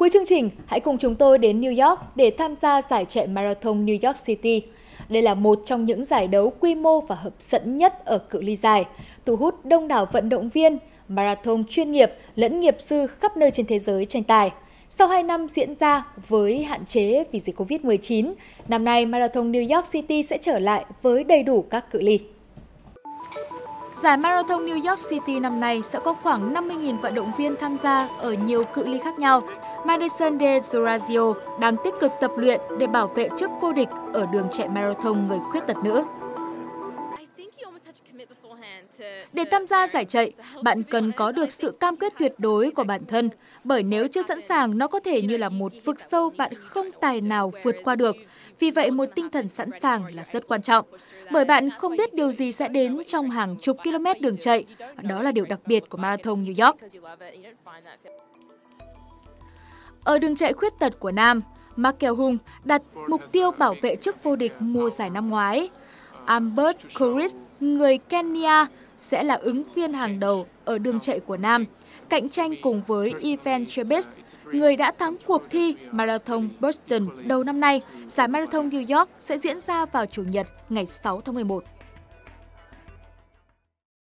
Cuối chương trình, hãy cùng chúng tôi đến New York để tham gia giải chạy Marathon New York City. Đây là một trong những giải đấu quy mô và hấp dẫn nhất ở cự ly dài, thu hút đông đảo vận động viên, marathon chuyên nghiệp lẫn nghiệp dư khắp nơi trên thế giới tranh tài. Sau 2 năm diễn ra với hạn chế vì dịch Covid-19, năm nay Marathon New York City sẽ trở lại với đầy đủ các cự ly. Giải Marathon New York City năm nay sẽ có khoảng 50.000 vận động viên tham gia ở nhiều cự ly khác nhau. Madison de Zorazio đang tích cực tập luyện để bảo vệ chức vô địch ở đường chạy marathon người khuyết tật nữ. Để tham gia giải chạy, bạn cần có được sự cam kết tuyệt đối của bản thân, bởi nếu chưa sẵn sàng, nó có thể như là một vực sâu bạn không tài nào vượt qua được. Vì vậy, một tinh thần sẵn sàng là rất quan trọng, bởi bạn không biết điều gì sẽ đến trong hàng chục km đường chạy. Đó là điều đặc biệt của Marathon New York. Ở đường chạy khuyết tật của nam, Markel Hung đặt mục tiêu bảo vệ chức vô địch mùa giải năm ngoái. Amber Curis, người Kenya, sẽ là ứng viên hàng đầu ở đường chạy của nam, cạnh tranh cùng với Evan Chebis, người đã thắng cuộc thi Marathon Boston đầu năm nay. Giải Marathon New York sẽ diễn ra vào Chủ nhật ngày 6 tháng 11.